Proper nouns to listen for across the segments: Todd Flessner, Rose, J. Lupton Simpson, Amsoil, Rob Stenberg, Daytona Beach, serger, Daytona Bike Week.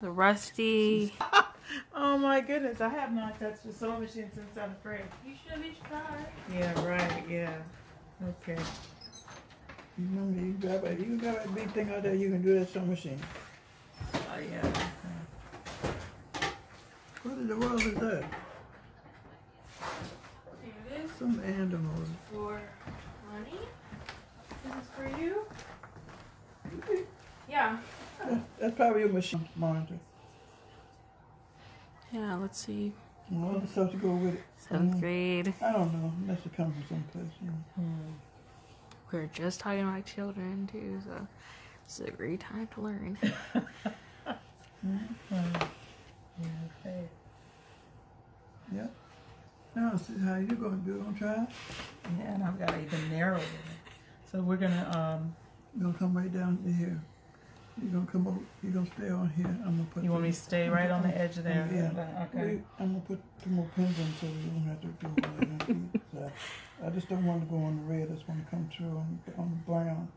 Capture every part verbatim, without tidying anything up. The rusty. Oh my goodness, I have not touched the sewing machine since seventh grade. You should be tired. Yeah, right, yeah. Okay. Remember, you grab a, you grab a big thing out there, you can do that sewing machine. Oh yeah. Okay. What in the world is that? Some animals. For money? This is for you? Really? Yeah. That's, that's probably your machine monitor. Yeah, let's see. Well, all the stuff to go with it. Seventh um, grade. I don't know. It must have come from someplace. You know. hmm. We were just talking about children, too, so it's a great time to learn. mm-hmm. Yeah, okay. Yep. I don't see how you're going to do it on trial. Yeah, and I've got to even narrow it. So we're going to... um You're going to come right down to here. You're going to come over, you're going to stay on here. I'm going to put... You want me to stay right on the edge of there? Yeah. yeah. Okay. We, I'm going to put two more pins in so you don't have to do it. So I just don't want to go on the red. I just want to come through on, on the brown.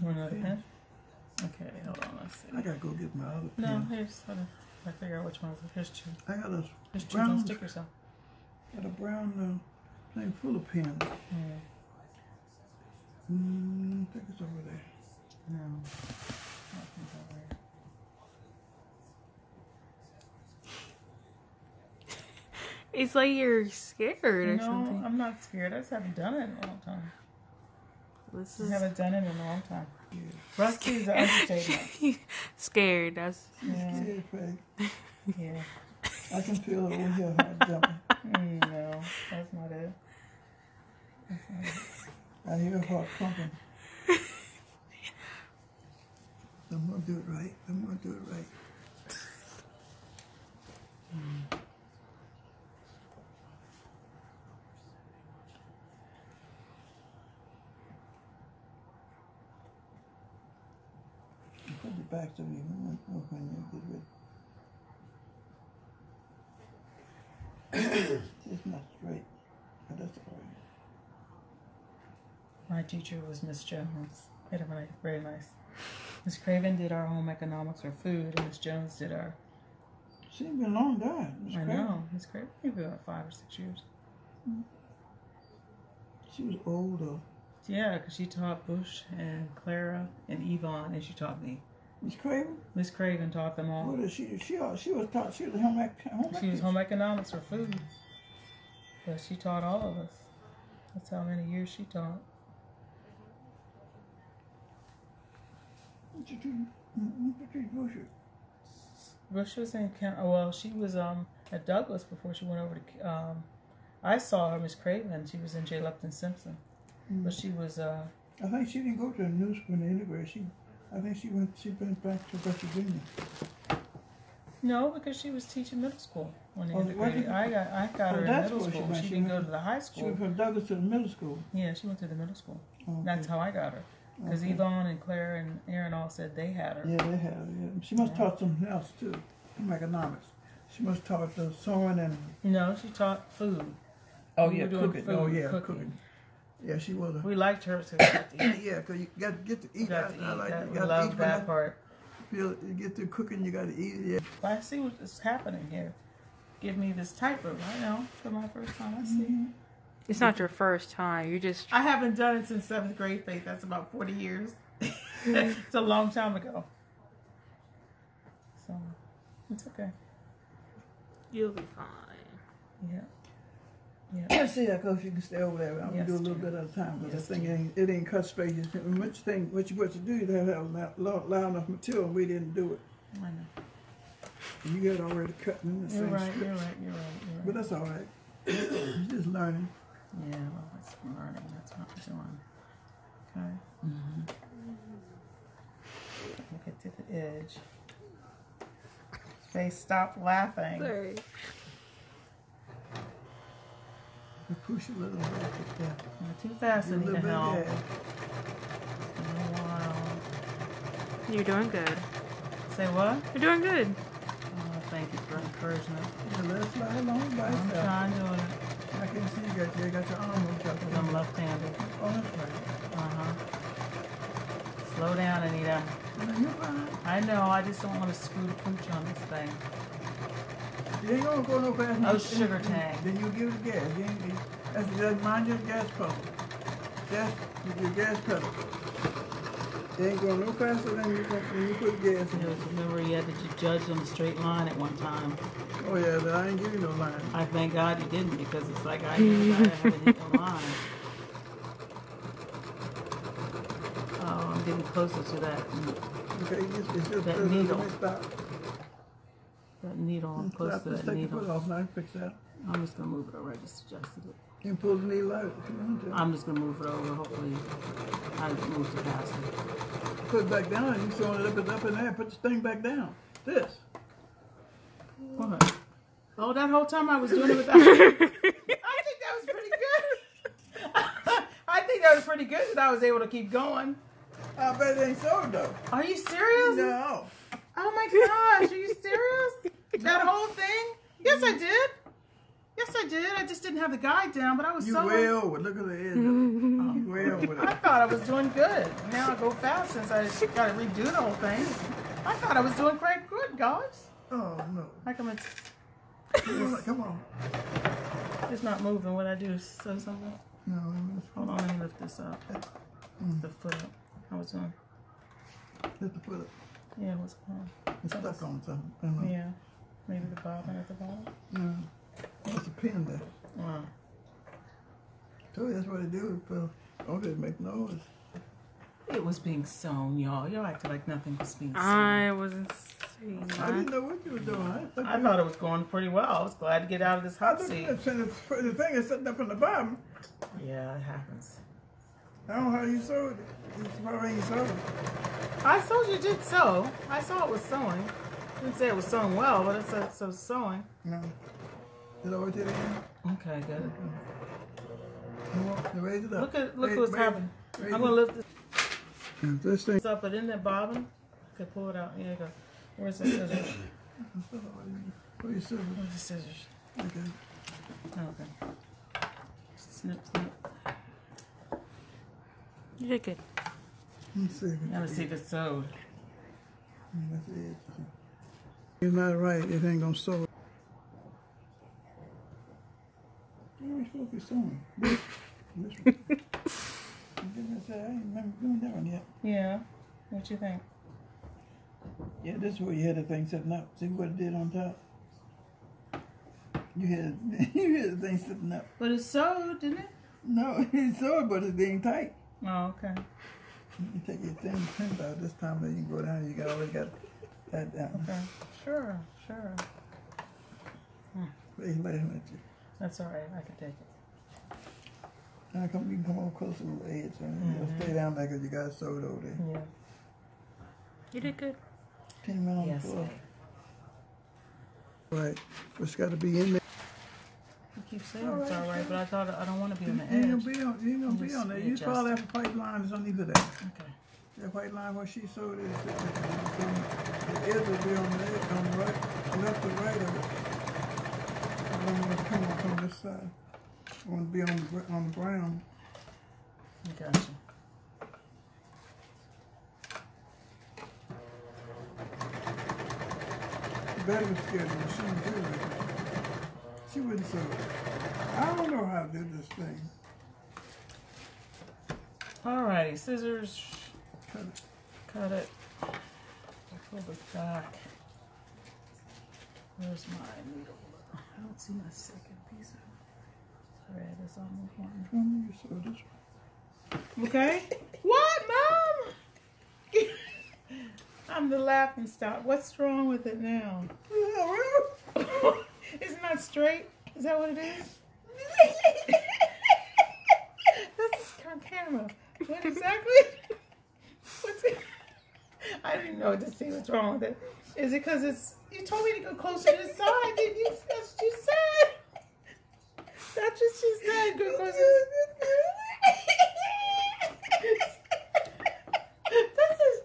One other pin? Okay, hold on. Let's see. I got to go get my other pin. No, here's... Hold on. I figure out which ones. Here's two. I got a There's two brown sticker. So. Got a brown uh, thing full of pins. Yeah. Mm, I think it's over there. No, I think it's over there. It's like you're scared or no, something. No, I'm not scared. I just haven't done it in a long time. This is... I haven't done it in a long time. Yeah. Rusty is an understatement. Scared. That's yeah. Scared, yeah. I can feel it over here. I'm jumping. No, that's not it. That's not it. I hear a heart pumping. I'm gonna do it right. I'm gonna do it right. Mm. Back to me. It's not straight, but that's all right. My teacher was Miss Jones. Very nice. Miss Craven did our home economics or food, and Miss Jones did our... She ain't been long gone. I know. Miss Craven maybe about five or six years. Mm-hmm. She was older. Yeah, because she taught Bush and Clara and Yvonne, and she taught me. Miss Craven? Miss Craven taught them all. What is she? She, she was taught, she was home, home She was home economics or food. But she taught all of us. That's how many years she taught. What did you do? Bush? Bush was in, well, she was um, at Douglas before she went over to, um, I saw her, Miss Craven. She was in J. Lupton Simpson. Mm. But she was, uh... I think she didn't go to a new school in Integrate. She... I think she went, she went back to West Virginia. No, because she was teaching middle school when oh, integrated. I got, I got oh, her in middle school. She, she, she didn't went, go to the high school. She went from Douglas to the middle school. Yeah, she went to the middle school. Okay. That's how I got her. Because okay. Yvonne and Claire and Aaron all said they had her. Yeah, they had her. Yeah. She must have yeah. taught something else, too. Economics. She must have taught the sewing and... No, she taught food. Oh, we yeah, cooking. Food, oh, yeah, cooking. cooking. Yeah, she was. A, we liked her because we got to eat. Yeah, because you got to get to eat. Got to eat. I like that, you got love to eat that you part. Feel, you get to cooking, you got to eat it. Yeah. Well, I see what's happening here. Give me this type of, I know, for my first time. I see. Mm-hmm. It's not your first time. You just. I haven't done it since seventh grade, Faith. That's about forty years. It's a long time ago. So, it's okay. You'll be fine. Yeah. Yep. Let's see that because you can stay over there. I'm yes, gonna do a little dear. bit at a time because yes, this thing ain't, it ain't cut straight. What you think? What you what you do? You have to have loud, loud enough material. We didn't do it. I know. You got already cut in the you're same right, you're right. You're right. You're right. But that's all right. You're just learning. Yeah, well, it's learning. That's not doing. Okay. Mm-hmm. Get to the edge. They stop laughing. Sorry. You push a little bit there. Not too fast, I need to help. Wow. You're doing good. Say what? You're doing good. Oh, thank you for encouragement. Yeah, let it fly along by itself. I'm trying to do it. I can see you got, you got your arm on top of it. I'm left-handed. Oh, that's right. Uh-huh. Slow down, Anita. I know, I just don't want to screw the pooch on this thing. They don't go no faster. Oh, sugar tank. Then you give it gas. That's, that's mind your gas pedal. That's your gas pedal. They ain't going no faster than you, when you put gas in. Remember, you had to judge on a straight line at one time. Oh, yeah, but I ain't give you no line. I thank God you didn't, because it's like I didn't hit no line. Oh, I'm getting closer to that. Okay, it's, it's just that needle. That needle, I'm close to that needle. Put off now, fix that. I'm just going to move it over. I just adjusted it. You can pull the needle out. I'm just going to move it over. Hopefully, I move it faster. Put it back down. You throwing it up and up in there. Put the thing back down. This. What? Oh, that whole time I was doing it without. I think that was pretty good. I think that was pretty good because I was able to keep going. I bet it ain't so though. Are you serious? No. Oh my gosh, are you serious? That whole thing? Yes, I did. Yes, I did. I just didn't have the guide down, but I was you so... You well with look at the edge of it. You well with it. I thought I was doing good. Now I go fast since I just got to redo the whole thing. I thought I was doing quite good, guys. Oh, no. How come it's... Come on. It's not moving. What I do? So something? No. Hold on, let me lift this up. Mm. The foot up. How was it doing? Lift the foot up. Yeah, what's going on? It's stuck on something. I don't know. Yeah. Maybe the bobbin at the bottom? No. It's a pin there. Wow. I told you that's what it do. But don't just make noise. It was being sewn, y'all. Y'all acted like nothing was being sewn. I wasn't seeing that. I didn't know what you were doing. I, I thought it was going pretty well. I was glad to get out of this hot seat. The thing is sitting up on the bottom. Yeah, it happens. I don't know how you sewed it. It's about how you sewed it. I sewed you did sew. I saw it was sewing. I didn't say it was sewing well, but it said so sewing. No. Did I already do it? Okay, good. Okay. Raise it up. Look at look raise, what's raise, happening. Raise I'm gonna lift this. This thing. It's up, but isn't that bobbin? You can pull it out. Here you go. Where's the scissors? Where's your scissors? Where's the scissors? Okay. Okay. Snip, snip. You did good. Let's see. Let's see if it's sewed. That's it. It's not right. It ain't gonna sew it. What are we supposed to be sewing? This, this one. I'm gonna say I ain't remember doing that one yet. Yeah. What you think? Yeah, this is where you had the thing sitting up. See what it did on top? You had you had the thing sitting up. But it sewed, didn't it? No, it sewed, but it's being tight. Oh, okay. You take your thing, pins out this time, then you can go down. You got always got that down. Okay. Sure, sure. Mm. He's laughing at you. That's all right. I can take it. Now come, you can come over closer to the edge. Right? Mm-hmm. You'll stay down there because you got sewed over there. Yeah. You did good. Came out on yes, the floor. All right. It's got to be in there. Keep saying all it's right, all right, but I thought I don't want to be on the edge. You ain't gonna be on, you ain't gonna be on there. You follow that white line is underneath of that. Okay. That white line where she sewed is the edge will be on the edge, on the right, left or right of it. I don't want to come up on this side. I want to be on the on the ground. Gotcha. Better scared than she didn't do it. She wouldn't sew it. I don't know how to do this thing. Alrighty, scissors. Cut it. Cut it. Pull this back. Where's my needle? I don't see my second piece of it. Sorry, I just almost wanted to you sew this one. Okay. What, Mom? I'm the laughing stock. What's wrong with it now? It's not straight. Is that what it is? This is on camera. What exactly? What's it? I didn't know to see what's wrong with it. Is it because it's? You told me to go closer to the side, didn't you? That's what you said. That's what she said. Go closer. This is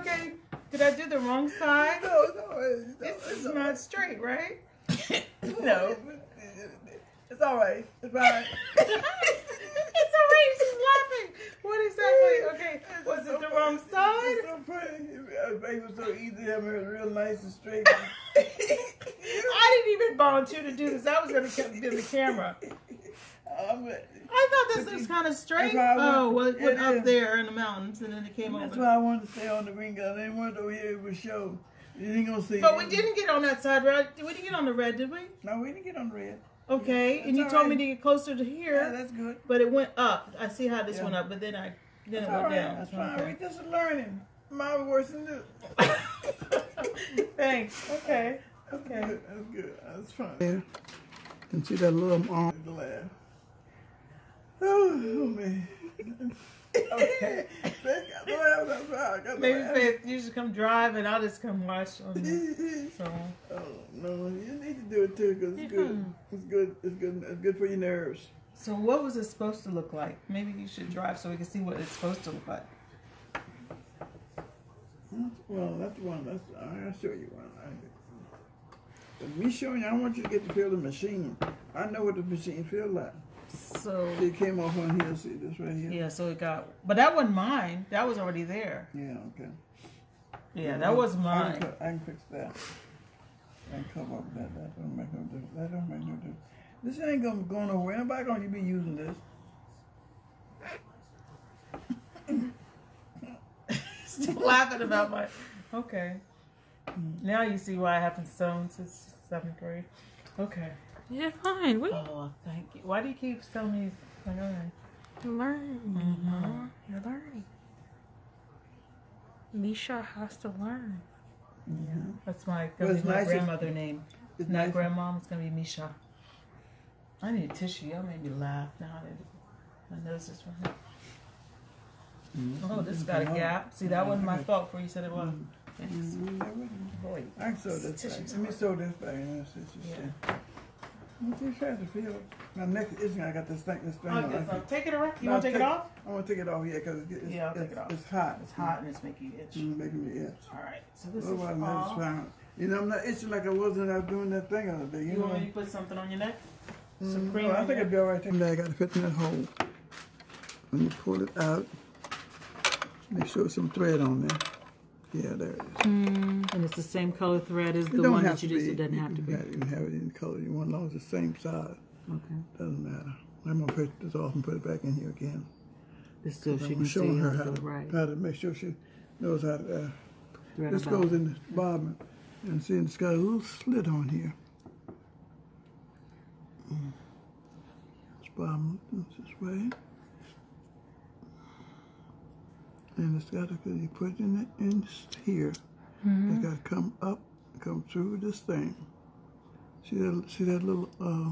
okay. Did I do the wrong side? No, no. It's, this it's is not right. Straight, right? No. It's all right. It's all right. It's all right. She's laughing. What what exactly? Okay, was it the wrong side? It's so pretty. It was so easy. I mean, it was real nice and straight. I didn't even volunteer to do this. I was going to be in the camera. Um, I thought this looks kind of straight. Oh, well, it went up there in the mountains and then it came over. That's why I wanted to stay on the green guy. I didn't want it over here. It would show. You ain't going to see. But we didn't get on that side, right? We didn't get on the red, did we? No, we didn't get on the red. Okay, and you told me to get closer to here. Yeah, that's good. But it went up. I see how this went up, but then I then it went down. That's fine. We just learning. Mine worse than this. Thanks. Okay. Okay. That's good. That's fine. And see that little arm. Laugh. Oh man. Okay. Maybe Faith, you should come drive, and I'll just come watch on the song. Oh no, you need to do it too, cause it's good. It's good. It's good. It's good for your nerves. So, what was it supposed to look like? Maybe you should drive so we can see what it's supposed to look like. Well, that's one. That's I'll show you one. I, me showing you, I want you to get to feel the machine. I know what the machine feels like. So it came off on here. See this right here. Yeah, so it got, but that wasn't mine. That was already there. Yeah. Okay. Yeah, that was mine. I can, I can fix that. I can cover up that. That don't make no difference. That don't make no difference. This ain't gonna go nowhere. Nobody gonna be using this. Still laughing about my. Okay. Now you see why I haven't sewn since seventh grade. Okay. Yeah, fine. What? Oh, thank you. Why do you keep telling me? Like, learn. Mm-hmm. You're learning. Misha has to learn. Yeah, that's my, well, my nice grandmother name. It's not nice. Grandma. It's gonna be Misha. I need a tissue. Y'all made me laugh. Now that my nose is running. Mm-hmm. Oh, this got a gap. See, that wasn't my fault. For you said it was. Mm-hmm. Thanks. Mm-hmm. Boy, I sew this. Let me sew this back. Yeah. I'm too tired to feel it. Now, next issue, I got this thing. This thing okay, so take it around. You want to take, take it off? I want to take it off, yeah, because it's, it's, yeah, it's, it it's hot. It's hot and it's making you itch. It's making me itch. All right. So this Otherwise, is all. You know, I'm not itching like I was when I was doing that thing the other day. You, you know? Want me to put something on your neck? Mm, Some cream no, I think it'd be all right. Now I got to fit in that hole. Let me pull it out. Make sure there's some thread on there. Yeah, there it is. Mm. And it's the same color thread as the one that you did, so it doesn't have to be. You can have it in color you want, as long as it's the same size. Okay. Doesn't matter. I'm going to put this off and put it back in here again. Just so she can see her how to, right. how to make sure she knows how to. Uh, thread this goes in the bottom, and see, it's got a little slit on here. Mm. This bottom looks this way. And it's got to, because you put it in, the, in here, mm-hmm. It's got to come up, come through this thing. See that, see that little, uh,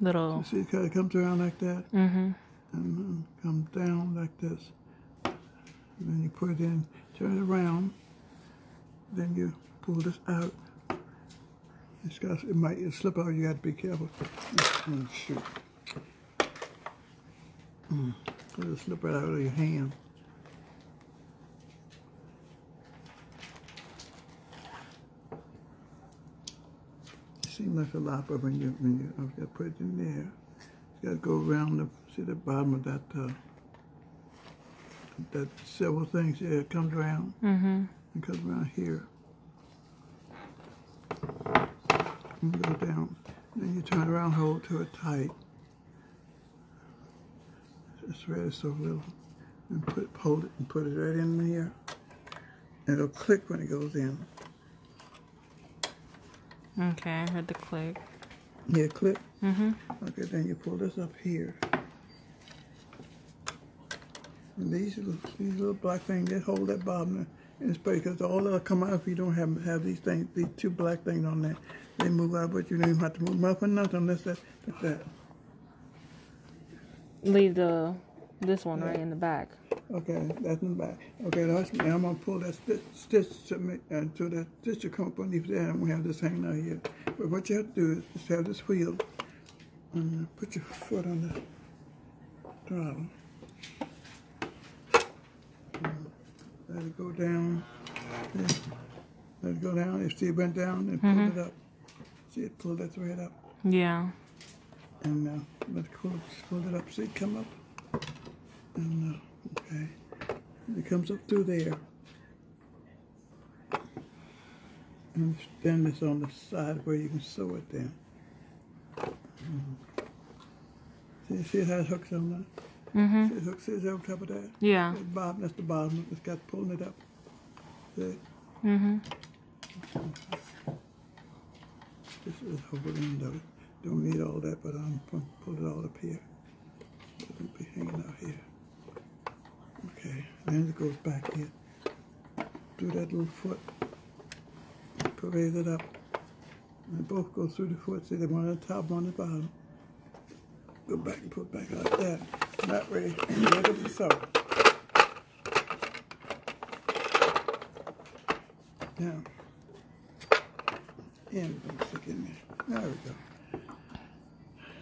little. See, it comes around like that, mm-hmm. And then come down like this. And then you put it in, turn it around, then you pull this out. It's got, it might it'll slip out, you got to be careful. Oh, shoot. Mm. It'll slip right out of your hand. Seems like a lot, but when you when you, you put it in there, you gotta go around the see the bottom of that uh, that several things. Yeah, it comes around, mm-hmm. And comes around here. And go down. Then you turn around, hold to it tight. It's really so little, and put hold it and put it right in here. It'll click when it goes in. Okay, I heard the click. Yeah, click? Mm-hmm. Okay, then you pull this up here. And these little, these little black things, they hold that bottom in space, because all that'll come out if you don't have have these things, these two black things on there. They move out, but you don't even have to move them up or nothing unless that, like that. Leave the, this one yeah. Right in the back. Okay, that's in the back. Okay, now I'm going to pull that stitch, stitch to make, uh, so that stitch will come up underneath there, and we have this hanging out here. But what you have to do is just have this wheel, and put your foot on the throttle. Let it go down. Let it go down. If see it went down, and mm-hmm. Pull it up. See it pull that thread up. Yeah. And uh, let's pull, pull it up. See it come up. And uh, Okay, and it comes up through there. And then it's on the side where you can sew it down. Mm-hmm. See, see how it hooks on that? Mm-hmm. See, it hooks it on top of that? Yeah. That's the bottom, that's the bottom. It's got pulling it up. See? Mm-hmm. This is over end of it. Don't need all that, but I'm going to pull it all up here. It'll be hanging out here. Okay, and then it goes back here. Through that little foot. Raise it up. And they both go through the foot. See, the one on the top, one on the bottom. Go back and put back like that. That way, ready to sew. Now, and I'm sticking there. There we go.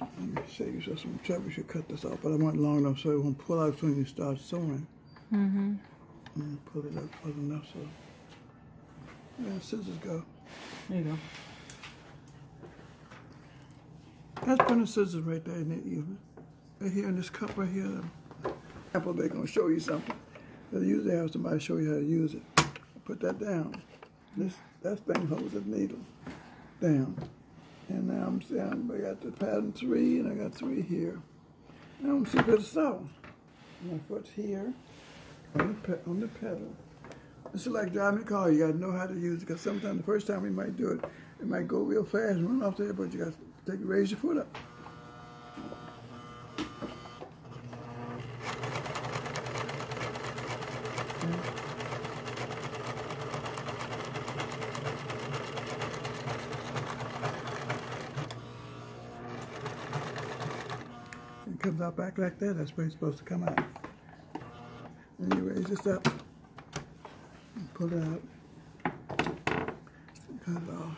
Let me save yourself some trouble. You should cut this off, but I want it long enough so it won't pull out when you start sewing. Mm-hmm. And pull it up close enough so. Where the scissors go? There you go. That's one of the scissors right there in the evening. Right here in this cup right here. Example, they're going to show you something. They usually have somebody show you how to use it. Put that down. This that thing holds the needle down. And now I'm saying I got the pattern three and I got three here. Now I'm super sew. My foot's here on the, on the pedal. It's like driving a car. You got to know how to use it because sometimes the first time we might do it, it might go real fast and run off there, but you got to take, raise your foot up. And it comes out back like that. That's where it's supposed to come out. And you raise this up. Pull it out. Cut it off.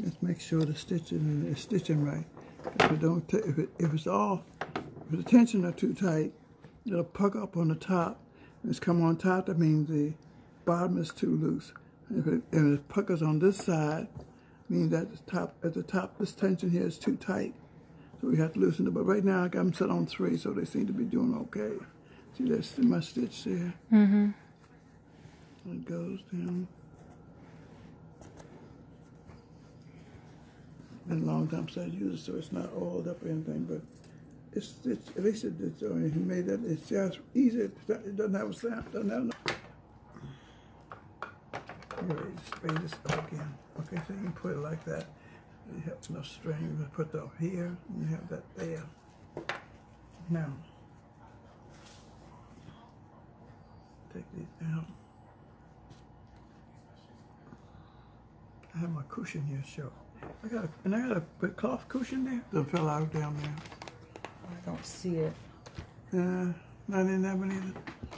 Just make sure the stitching is stitching right. If it don't, t if, it, if it's off, if the tension are too tight, it'll puck up on the top. If it's come on top, that means the bottom is too loose. If it, if it puckers on this side, means that the top at the top, this tension here is too tight. So we have to loosen it, but right now I got them set on three, so they seem to be doing okay. See, that's my stitch there. Mm-hmm. It goes down. It's been a long time since I used it, so it's not oiled up or anything, but it's, it's at least it did so. And he made that, it's just easy. It doesn't have a sound, it doesn't have no. Anyway, just raise this up again. Okay, so you can put it like that. You have enough string to put that here, and you have that there. Now, take these down. I have my cushion here, sure. I got a, and I got a big cloth cushion there. Doesn't fell out down there. I don't see it. Uh, not in that one either.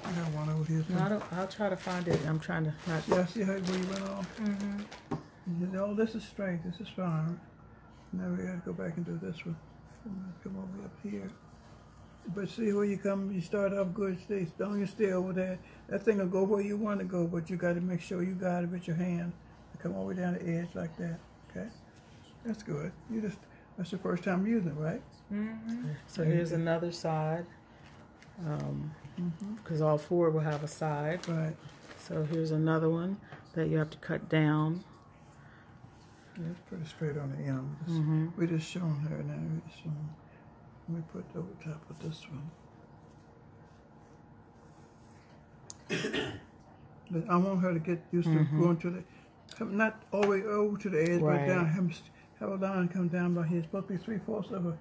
I got one over here. No, I don't, I'll try to find it. I'm trying to. Not yeah, see how it went off. Mm-hmm. All this is straight, this is fine. Now we gotta go back and do this one. Come over up here. But see where you come, you start off good, stay, don't you stay over there. That thing will go where you want to go, but you gotta make sure you got it with your hand. Come all the way down the edge like that, okay? That's good. You just, that's your first time using it, right? Mm-hmm. So here's another side. Um, because mm-hmm. all four will have a side. Right. So here's another one that you have to cut down. Yeah, it's pretty straight on the end. Just, mm-hmm. We're just showing her now. We're just showing, let me put it over top of this one. But I want her to get used mm-hmm. to going to the, not all the way over to the edge, right. But down, have, have a line come down by here. It's supposed to be three fourths of a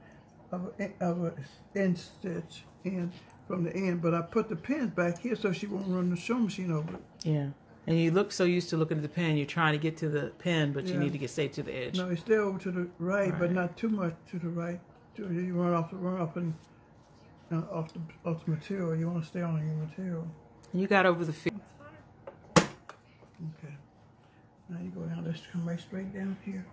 of an of a end stitch in from the end. But I put the pins back here so she won't run the sewing machine over it. Yeah. And you look so used to looking at the pen, you're trying to get to the pen, but yeah. You need to get safe to the edge. No, you stay over to the right, right, but not too much to the right. You run off, run off, and uh, off the off the material. You want to stay on your material. You got over the field. Okay. Now you go down. Let's come right straight down here.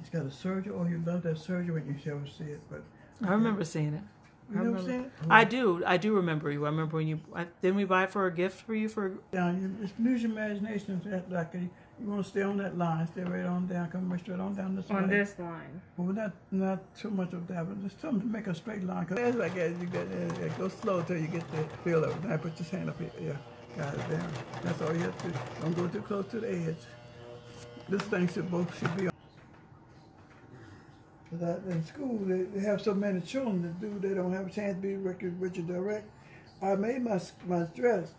It's got a serger. Oh, you love that serger when you never see it, but okay. I remember seeing it. You know what I'm saying? I do. I do remember you. I remember when you. I, didn't we buy it for a gift for you? For now, you, it's, use your imagination. Like a, You want to stay on that line. Stay right on down. Come right straight on down this line. On way. This line. Well, not not too much of that, but just something to make a straight line. Cause as I guess you get, uh, go slow till you get the feel of it. Now put your hand up here. Yeah, got it there. That's all you have to do. Don't go too close to the edge. This thing should both should be on. Because in school they, they have so many children that do they don't have a chance to be rigid, rigid direct. I made my my dress,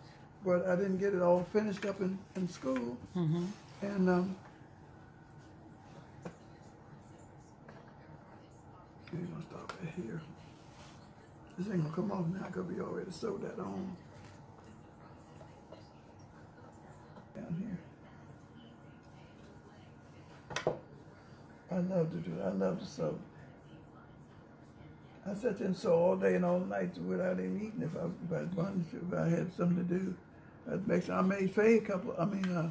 but I didn't get it all finished up in, in school. Mm-hmm. And um, we're gonna stop right here. This ain't gonna come off now. I could be already sewed that on down here. I love to do it. I love to sew. I sat there and sew all day and all night without even eating if I, if I wanted to, if I had something to do. I'd make sure. I made Faye a couple, I mean, uh,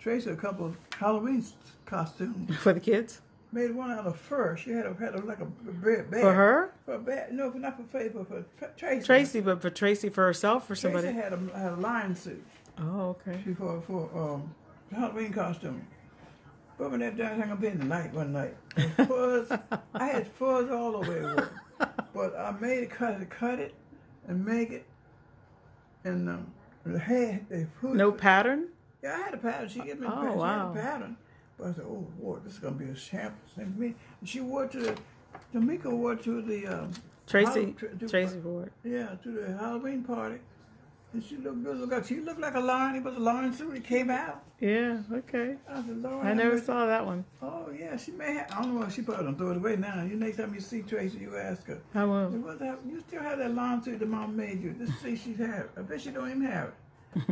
Tracy a couple of Halloween costumes. For the kids? Made one out of fur. She had a, had a, like a bear. For her? For a bear. No, not for Faye, but for Tracy. Tracy, but for Tracy for herself or somebody? Tracy had a, had a lion suit. Oh, okay. She for, for um, Halloween costume. But when that done, I'm gonna be in the night one night. Fuzz, I had fuzz all the way over. But I made it, cut it, cut it, and make it. And um, the hair, they put no it. Pattern? Yeah, I had a pattern. She gave me a pattern. Oh, wow. She had a pattern. But I said, oh, boy, this is gonna be a sample thing for me. And she wore to the, Tamika wore to the um, Tracy, Hall, to, Tracy Ford. Yeah, to the Halloween party. And she looked good. She looked like a lion. It was a lion suit. It came out. Yeah, okay. I, said, I never saw that one. Oh, yeah. She may have. I don't know if she probably don't throw it away now. You next time you see Tracy, you ask her. I will. What the, you still have that lion suit that Mom made you. Just see she had it. I bet she don't even have it.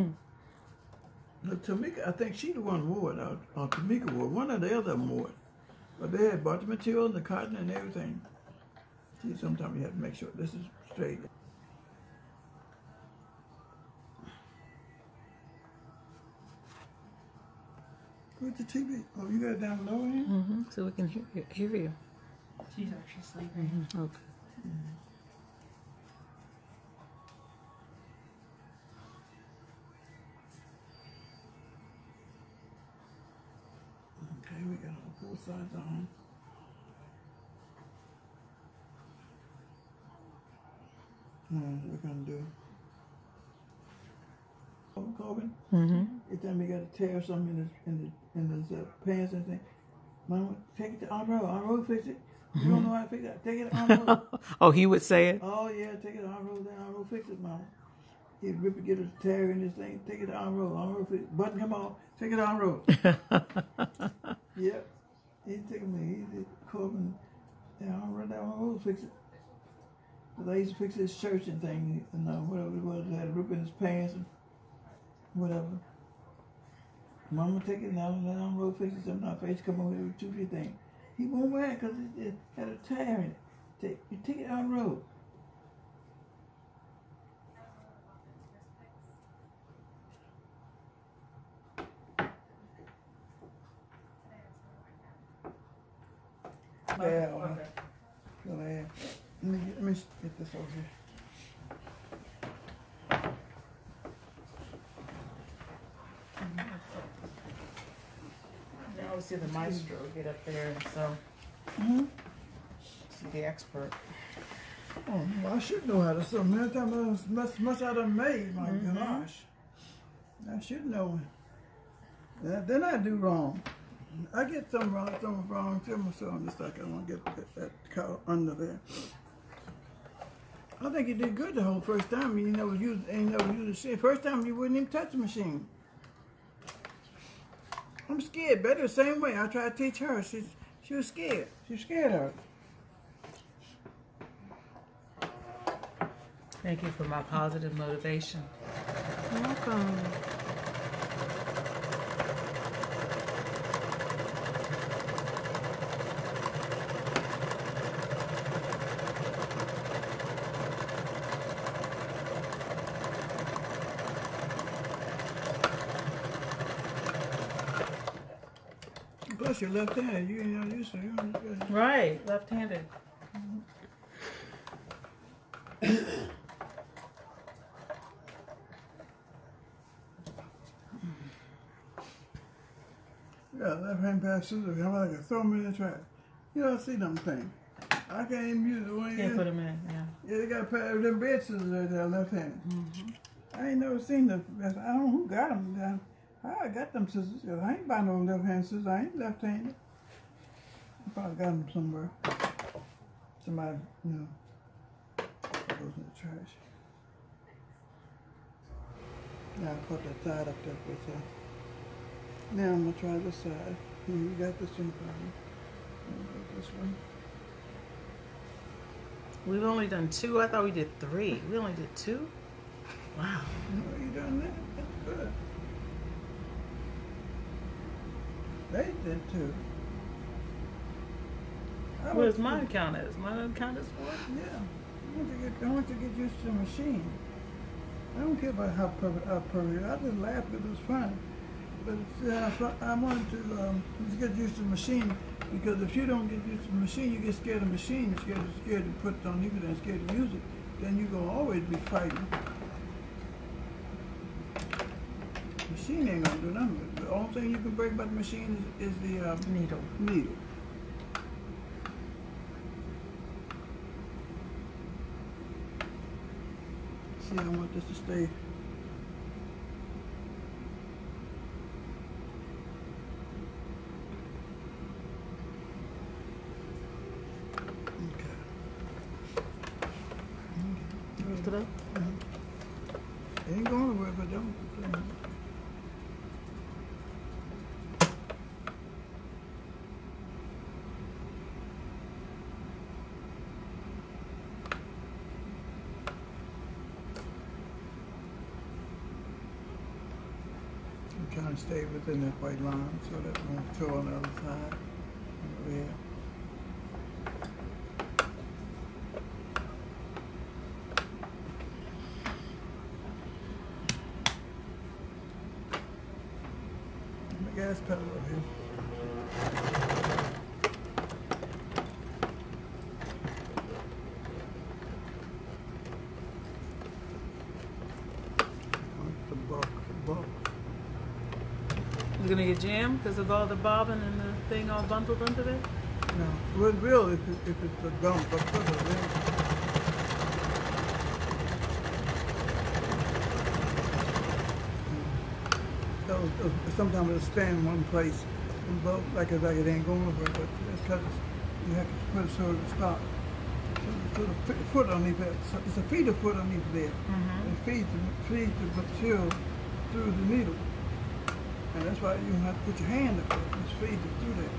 Look, Tamika, I think she the one who wore it. Or, or Tamika wore it. One or the other wore it. But they had bought the material and the cotton and everything. See, sometimes you have to make sure this is straight. With the T V. Oh, you got it down low here? Mm-hmm. So we can hear you. Hear you. She's actually sleeping. Mm-hmm. Okay. Mm-hmm. Okay, we got all both sides on. Mm, we're going to do Corbin. Mm-hmm. Every time you got to tear something in the, in the, in the uh, pants and thing, Mama, take it to Aunt Rose. Aunt Rose fix it. You mm-hmm. don't know how to fix it. Take it to Aunt Rose. Oh, he would say it? Oh, yeah, take it to Aunt Rose. Then Aunt Rose fix it, Mama. He'd rip it, get a tear in this thing. Take it to Aunt Rose. Aunt Rose fix it. Button him off. Take it to Aunt Rose. Yep. He's taking me. He's Corbin. And Aunt Rose fix it. Because I used to fix his church and thing, and uh, whatever it was, I had to rip in his pants and whatever. Mama take it now, and I'm road fixing something. My face come over with two feet thing. He won't wear it because it, it had a tire in it. Take, you take it out road. Yeah, okay. Go ahead. Let me, let me get this over here. I always see the maestro get up there and so mm-hmm. see the expert. Oh, well, I should know how to sew. Many times as much, much I done made, my mm-hmm. gosh. I should know it. Then I do wrong. I get something wrong, something wrong to myself. Just like I want to get that cow under there. I think you did good the whole first time. You never used, ain't never used the machine. First time you wouldn't even touch the machine. I'm scared. Better the same way. I tried to teach her. She, she was scared. She scared her. Thank you for my positive motivation. You're welcome. Plus, you're left-handed. You ain't used to it. Right, left-handed. Mm-hmm. got left hand passes or come like a throw them in the trash. You don't see them things. I can't even use the one. Yeah, put them in. Yeah. Yeah, they got them bed scissors right there, left hand. Mm-hmm. I ain't never seen them. I don't know who got them. I got them scissors. I ain't buying no left hand scissors. I ain't left handed. I probably got them somewhere. Somebody, you know, goes in the trash. Now I put that side up there for a second. Now I'm gonna try this side. You got this one probably. Go this one. We've only done two. I thought we did three. We only did two? Wow. Well, you done that? That's good. They did two. Well, does mine count as? Mine count as what? Yeah. I want, to get, I want to get used to the machine. I don't care about how perfect, how perfect. I just laugh because it's fun. But uh, I wanted to um, just get used to the machine, because if you don't get used to the machine, you get scared of the machine. You're scared, you're scared to put it on even and scared to use it. Then you're going to always be fighting. The machine ain't going to do nothing. The only thing you can break about the machine is, is the uh, needle. needle. See, I want this to stay. It up. Mm-hmm. It ain't going anywhere, but don't. I'm trying to stay within that white line so that it won't show on the other side. Yeah. Gas pedal over here. The bulk, the bulk. It's gonna get jammed because of all the bobbin and the thing all bundled under there? No, it would real if, it, if it's a dump, but put it in. Sometimes it'll stand in one place and both like it like it ain't going over, but that's because you have to put it so it'll stop. So the foot underneath that, so it's a feeder foot underneath there. Mm-hmm. It feeds the feeds the material through the needle, and that's why you don't have to put your hand up there. It feeds it through there.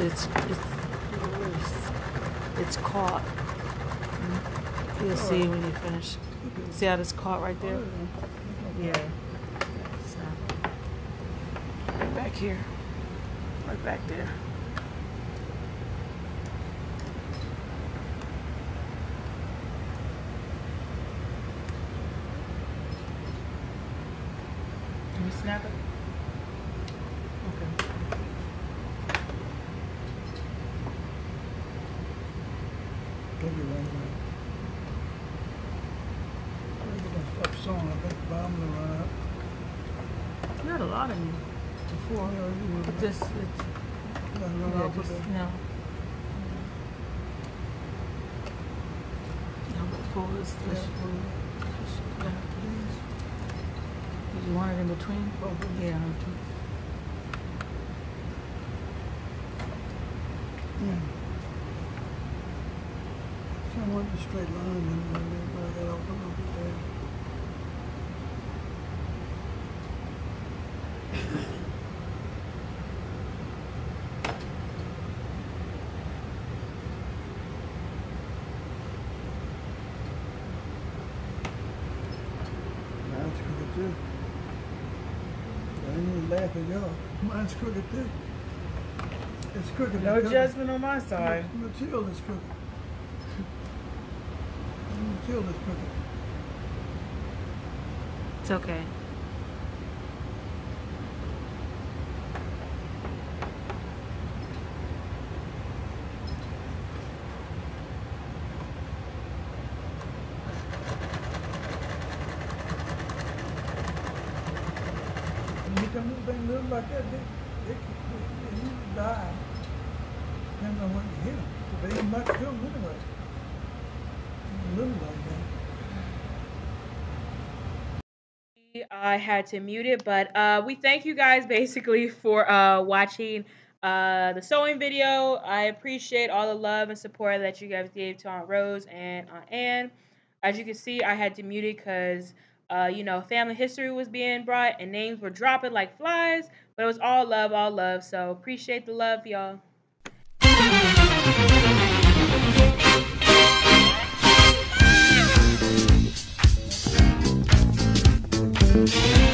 It's it's it's caught. You'll see when you finish. See how it's caught right there? Yeah. So right back here. Right back there. Can you snap it? Not a lot in before. But this, it's, yeah, just, no. I'm gonna pull this. this yeah. Did you want it in between? Oh, yeah, in between. Yeah. So I wanted a straight line, but I got off a little bit there. Mine's crooked too. It's crooked. No judgment on my side. The material is crooked. The material is crooked. It's okay. you can move, they move like that, they, they, they, they usually die. Depends on what you hit them. But they ain't much to them anyway. Little like that. I had to mute it, but uh, we thank you guys basically for uh, watching uh, the sewing video. I appreciate all the love and support that you guys gave to Aunt Rose and Aunt Ann. As you can see, I had to mute it because Uh, you know, family history was being brought and names were dropping like flies, but it was all love, all love. So appreciate the love, y'all.